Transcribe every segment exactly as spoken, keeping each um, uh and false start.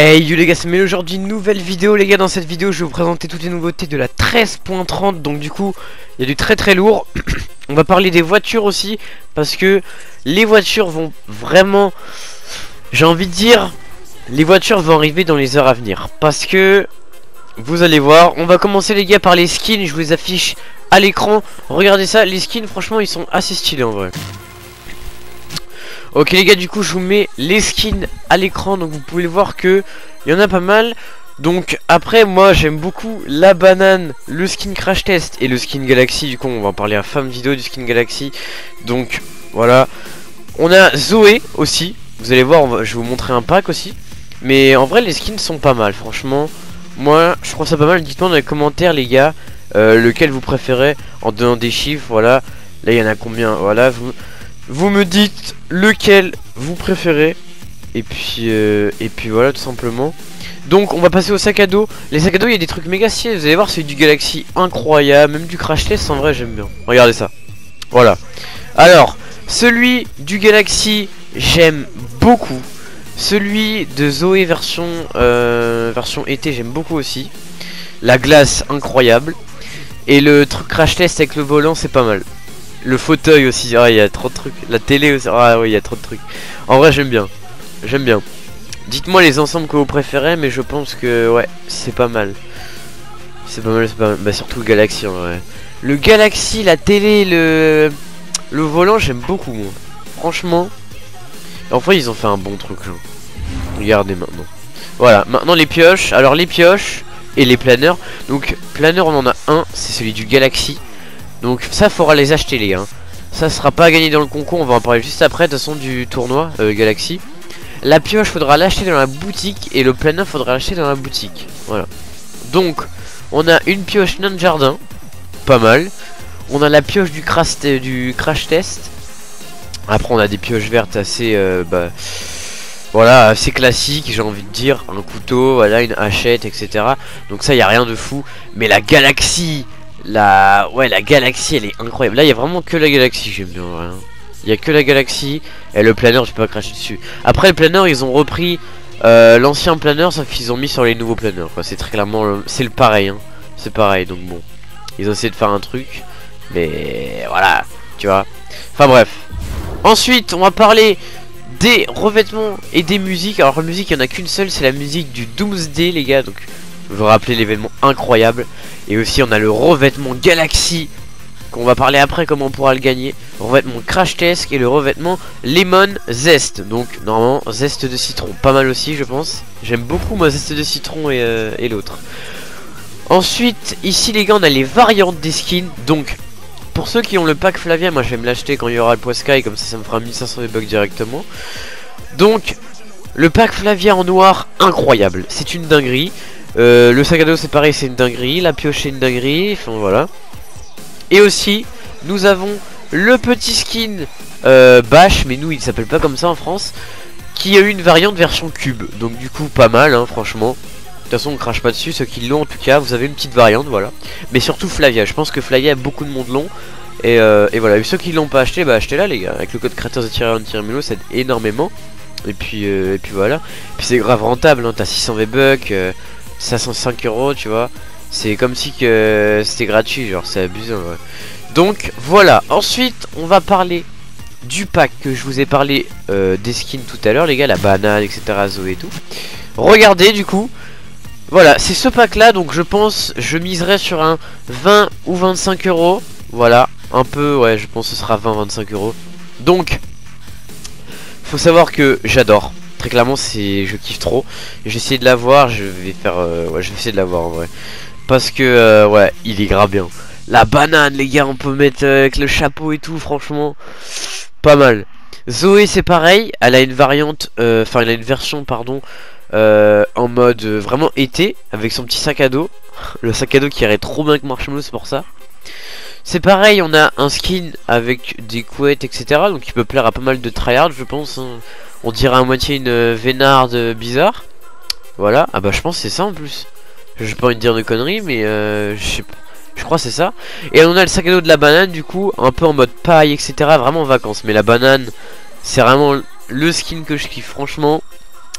Hey you les gars, c'est Mel aujourd'hui, une nouvelle vidéo les gars. Dans cette vidéo je vais vous présenter toutes les nouveautés de la treize point trente. Donc du coup il y a du très très lourd. On va parler des voitures aussi, parce que les voitures vont vraiment, j'ai envie de dire, les voitures vont arriver dans les heures à venir, parce que vous allez voir. On va commencer les gars par les skins, je vous les affiche à l'écran. Regardez ça, les skins franchement ils sont assez stylés en vrai. Ok les gars, du coup je vous mets les skins à l'écran, donc vous pouvez voir que il y en a pas mal. Donc après moi j'aime beaucoup la banane, le skin crash test et le skin galaxy. Du coup on va en parler à fin de vidéo du skin galaxy. Donc voilà, on a Zoé aussi, vous allez voir, on va, je vais vous montrer un pack aussi. Mais en vrai les skins sont pas mal franchement, moi je trouve ça pas mal. Dites moi dans les commentaires les gars euh, lequel vous préférez en donnant des chiffres. Voilà, là il y en a combien, voilà vous... Vous me dites lequel vous préférez et puis, euh, et puis voilà tout simplement. Donc on va passer au sac à dos. Les sacs à dos il y a des trucs méga stylés, vous allez voir, c'est du Galaxy incroyable. Même du Crash Test en vrai j'aime bien. Regardez ça. Voilà. Alors celui du Galaxy j'aime beaucoup. Celui de Zoé version, euh, version été j'aime beaucoup aussi. La glace incroyable. Et le truc Crash Test avec le volant c'est pas mal. Le fauteuil aussi, ah, il y a trop de trucs. La télé aussi, ah oui il y a trop de trucs. En vrai j'aime bien, j'aime bien. Dites-moi les ensembles que vous préférez, mais je pense que ouais, c'est pas mal. C'est pas mal, c'est pas mal, bah surtout le Galaxy en vrai. Le Galaxy, la télé, le le volant j'aime beaucoup moi. Franchement, enfin ils ont fait un bon truc genre. Regardez maintenant. Voilà, maintenant les pioches, alors les pioches et les planeurs. Donc planeur on en a un, c'est celui du Galaxy. Donc ça faudra les acheter les gars. Ça sera pas gagné dans le concours, on va en parler juste après de toute façon du tournoi euh, Galaxy. La pioche faudra l'acheter dans la boutique et le planeur faudra l'acheter dans la boutique. Voilà. Donc on a une pioche nain de jardin, pas mal. On a la pioche du crash, du crash test. Après on a des pioches vertes assez euh, bah, voilà, assez classique j'ai envie de dire. Un couteau, voilà, une hachette, et cetera. Donc ça y a rien de fou. Mais la Galaxy, La... ouais la Galaxy elle est incroyable. Là il y a vraiment que la Galaxy, j'aime bien. Il y a que la Galaxy. Et le planeur tu peux pas cracher dessus. Après le planeur ils ont repris euh, l'ancien planeur, sauf qu'ils ont mis sur les nouveaux planeurs. C'est très clairement le... c'est le pareil hein. C'est pareil, donc bon, ils ont essayé de faire un truc, mais voilà, tu vois. Enfin bref. Ensuite on va parler des revêtements et des musiques. Alors la musique il n'y en a qu'une seule, c'est la musique du Doomsday les gars. Donc vous vous rappelez l'événement incroyable. Et aussi on a le revêtement Galaxy, qu'on va parler après comment on pourra le gagner. Revêtement Crash Test et le revêtement Lemon Zest. Donc normalement zeste de citron, pas mal aussi je pense. J'aime beaucoup moi zeste de citron et, euh, et l'autre. Ensuite ici les gars on a les variantes des skins. Donc pour ceux qui ont le pack Flavia, moi je vais me l'acheter quand il y aura le Poiscaille. Comme ça ça me fera mille cinq cents V-Bucks directement. Donc le pack Flavia en noir incroyable, c'est une dinguerie. Euh, le sac à dos c'est pareil, c'est une dinguerie. La pioche c'est une dinguerie, enfin voilà. Et aussi nous avons le petit skin euh, Bash, mais nous il s'appelle pas comme ça en France, qui a eu une variante version cube. Donc du coup pas mal hein, franchement. De toute façon on crache pas dessus, ceux qui l'ont en tout cas vous avez une petite variante, voilà. Mais surtout Flavia, je pense que Flavia beaucoup de monde l'ont. Et, euh, et voilà, et ceux qui l'ont pas acheté, bah achetez-la les gars. Avec le code créateurs tiret un tiret melo ça aide énormément. Et puis, euh, et puis voilà. Et puis c'est grave rentable hein, t'as six cents V-Bucks, euh, cinq cent cinq euros, tu vois, c'est comme si que c'était gratuit, genre c'est abusé ouais. Donc voilà, ensuite on va parler du pack que je vous ai parlé euh, des skins tout à l'heure les gars, la banane etc, Zoé et tout. Regardez du coup, voilà c'est ce pack là, donc je pense je miserai sur un vingt ou vingt-cinq euros, voilà un peu, ouais je pense que ce sera vingt vingt-cinq euros. Donc faut savoir que j'adore. Très clairement, c'est, je kiffe trop. J'ai essayé de l'avoir, je vais faire, euh... ouais, je vais essayer de l'avoir en vrai, parce que euh, ouais, il est grave bien. La banane, les gars, on peut mettre euh, avec le chapeau et tout, franchement, pas mal. Zoé, c'est pareil, elle a une variante, enfin, euh, elle a une version, pardon, euh, en mode euh, vraiment été, avec son petit sac à dos. Le sac à dos qui irait trop bien avec Marshmallow, c'est pour ça. C'est pareil, on a un skin avec des couettes, et cetera. Donc il peut plaire à pas mal de tryhard, je pense. Hein. On dirait à moitié une vénarde bizarre. Voilà, ah bah je pense que c'est ça en plus. J'ai pas envie de dire de conneries, mais euh, je sais pas. Je crois que c'est ça. Et on a le sac à dos de la banane, du coup, un peu en mode paille, et cetera. Vraiment en vacances. Mais la banane, c'est vraiment le skin que je kiffe, franchement.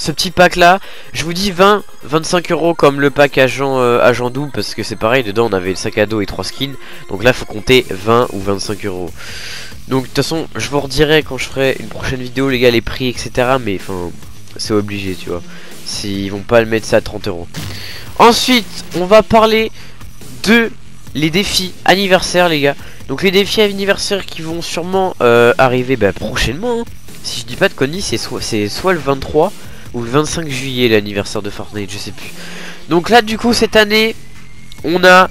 ce petit pack là, je vous dis vingt, vingt-cinq euros comme le pack agent, euh, agent double, parce que c'est pareil, dedans on avait le sac à dos et trois skins, donc là faut compter vingt ou vingt-cinq euros. Donc de toute façon je vous redirai quand je ferai une prochaine vidéo les gars les prix etc, mais enfin c'est obligé tu vois, s'ils vont pas le mettre ça à trente euros. Ensuite on va parler de les défis anniversaires les gars. Donc les défis anniversaires qui vont sûrement euh, arriver bah, prochainement hein. Si je dis pas de conneries, c'est soit, soit le vingt-trois ou le vingt-cinq juillet l'anniversaire de Fortnite, je sais plus. Donc là du coup cette année on a...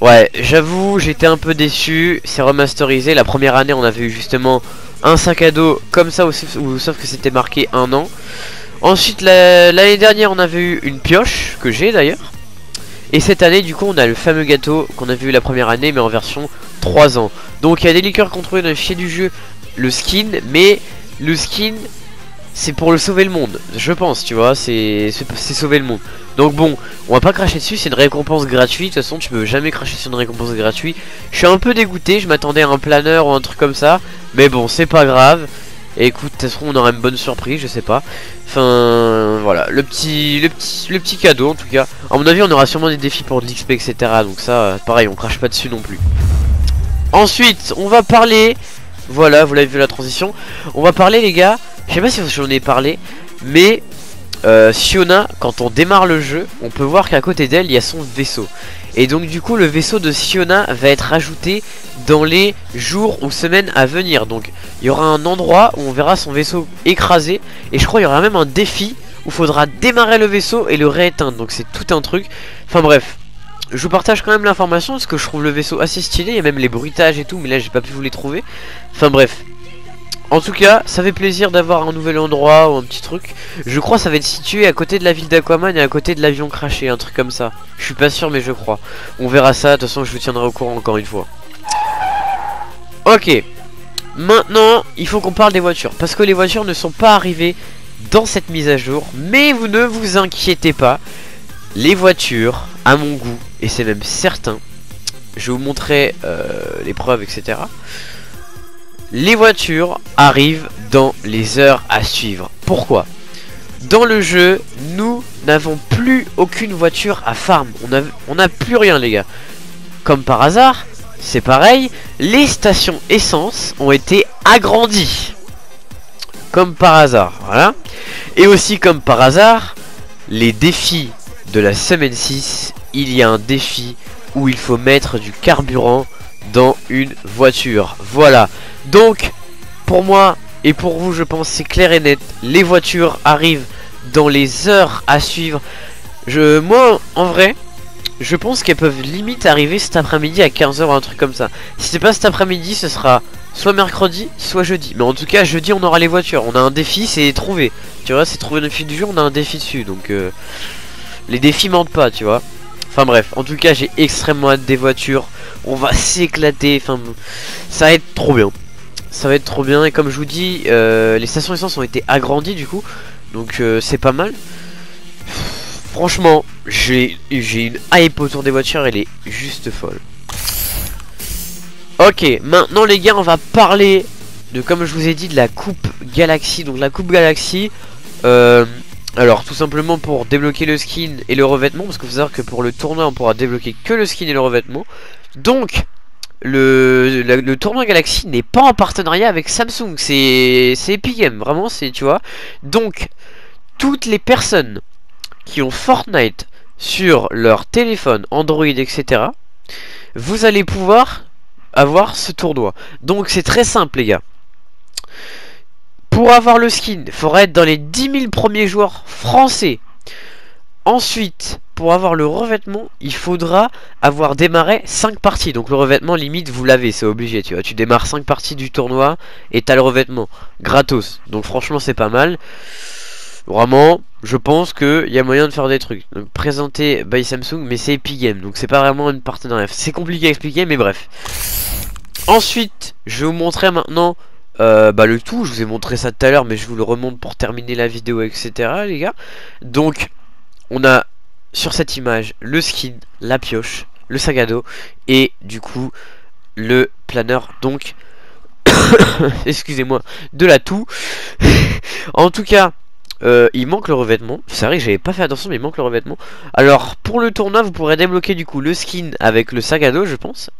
Ouais j'avoue j'étais un peu déçu, c'est remasterisé. La première année on avait eu justement un sac à dos comme ça, sauf, ou, sauf que c'était marqué un an. Ensuite l'année dernière on avait eu une pioche que j'ai d'ailleurs. Et cette année du coup on a le fameux gâteau qu'on a vu la première année mais en version trois ans. Donc il y a des liqueurs qu'on trouvait dans le fichier du jeu, le skin, mais le skin c'est pour le sauver le monde, je pense tu vois, c'est sauver le monde. Donc bon, on va pas cracher dessus, c'est une récompense gratuite, de toute façon tu peux jamais cracher sur une récompense gratuite. Je suis un peu dégoûté, je m'attendais à un planeur ou un truc comme ça, mais bon c'est pas grave. Et écoute, de toute façon on aura une bonne surprise, je sais pas. Enfin voilà, le petit, le petit, le petit cadeau en tout cas. À mon avis on aura sûrement des défis pour de l'X P etc, donc ça pareil on crache pas dessus non plus. Ensuite on va parler, voilà vous l'avez vu la transition, on va parler les gars, je sais pas si j'en ai parlé, mais euh, Siona quand on démarre le jeu on peut voir qu'à côté d'elle il y a son vaisseau. Et donc du coup le vaisseau de Siona va être ajouté dans les jours ou semaines à venir. Donc il y aura un endroit où on verra son vaisseau écrasé. Et je crois qu'il y aura même un défi où il faudra démarrer le vaisseau et le rééteindre. Donc c'est tout un truc. Enfin bref, je vous partage quand même l'information parce que je trouve le vaisseau assez stylé. Il y a même les bruitages et tout, mais là j'ai pas pu vous les trouver. Enfin bref, en tout cas ça fait plaisir d'avoir un nouvel endroit ou un petit truc. Je crois ça va être situé à côté de la ville d'Aquaman et à côté de l'avion craché, un truc comme ça. Je suis pas sûr mais je crois. On verra ça, de toute façon je vous tiendrai au courant encore une fois. Ok, maintenant il faut qu'on parle des voitures, parce que les voitures ne sont pas arrivées dans cette mise à jour. Mais vous ne vous inquiétez pas, les voitures à mon goût, et c'est même certain, je vous montrerai euh, les preuves etc. Les voitures arrivent dans les heures à suivre. Pourquoi? Dans le jeu, nous n'avons plus aucune voiture à farm. On n'a plus rien les gars. Comme par hasard, c'est pareil, les stations essence ont été agrandies. Comme par hasard, voilà. Et aussi comme par hasard, les défis de la semaine six, il y a un défi où il faut mettre du carburant dans une voiture. Voilà. Donc pour moi et pour vous je pense c'est clair et net, les voitures arrivent dans les heures à suivre. Je, moi en vrai je pense qu'elles peuvent limite arriver cet après-midi à quinze heures ou un truc comme ça. Si c'est pas cet après-midi ce sera soit mercredi soit jeudi, mais en tout cas jeudi on aura les voitures. On a un défi, c'est trouver, tu vois, c'est trouver notre fil du jour, on a un défi dessus. Donc euh, les défis mentent pas tu vois. Enfin bref, en tout cas j'ai extrêmement hâte des voitures. On va s'éclater, enfin ça va être trop bien. Ça va être trop bien, et comme je vous dis, euh, les stations essence ont été agrandies du coup, donc euh, c'est pas mal. Franchement, j'ai une hype autour des voitures, elle est juste folle. Ok, maintenant les gars, on va parler de, comme je vous ai dit, de la Coupe Galaxy. Donc la Coupe Galaxy, euh, alors tout simplement pour débloquer le skin et le revêtement, parce qu'il faut savoir que pour le tournoi, on pourra débloquer que le skin et le revêtement. Donc... Le, le, le tournoi Galaxy n'est pas en partenariat avec Samsung, c'est Epic Games, vraiment, c'est, tu vois. Donc, toutes les personnes qui ont Fortnite sur leur téléphone, Android, et cetera, vous allez pouvoir avoir ce tournoi. Donc, c'est très simple, les gars. Pour avoir le skin, il faudra être dans les dix mille premiers joueurs français. Ensuite... Pour avoir le revêtement, il faudra avoir démarré cinq parties. Donc le revêtement limite vous l'avez, c'est obligé tu vois. Tu démarres cinq parties du tournoi et t'as le revêtement gratos. Donc franchement c'est pas mal. Vraiment je pense qu'il y a moyen de faire des trucs. Donc, présenté by Samsung mais c'est Epic Games, donc c'est pas vraiment une partenariat. C'est compliqué à expliquer mais bref. Ensuite je vais vous montrer maintenant euh, bah, le tout. Je vous ai montré ça tout à l'heure mais je vous le remonte pour terminer la vidéo etc les gars. Donc on a sur cette image le skin, la pioche, le sac à dos et du coup le planeur donc excusez moi de l'atout. En tout cas Euh, il manque le revêtement. C'est vrai que j'avais pas fait attention, mais il manque le revêtement. Alors pour le tournoi vous pourrez débloquer du coup le skin avec le sac à dos je pense.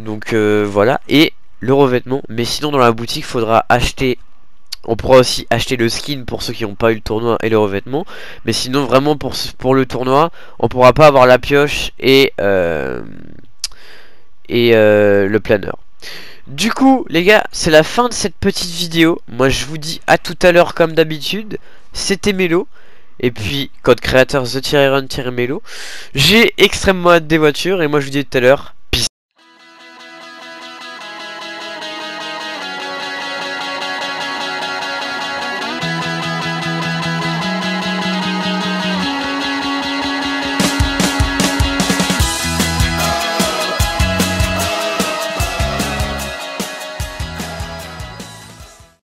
Donc euh, voilà. Et le revêtement. Mais sinon dans la boutique faudra acheter. On pourra aussi acheter le skin pour ceux qui n'ont pas eu le tournoi et le revêtement. Mais sinon vraiment pour, pour le tournoi on pourra pas avoir la pioche et euh, Et euh, le planeur. Du coup les gars c'est la fin de cette petite vidéo. Moi je vous dis à tout à l'heure comme d'habitude. C'était Melo. Et puis code créateur the-run-melo. J'ai extrêmement hâte des voitures. Et moi je vous dis à tout à l'heure.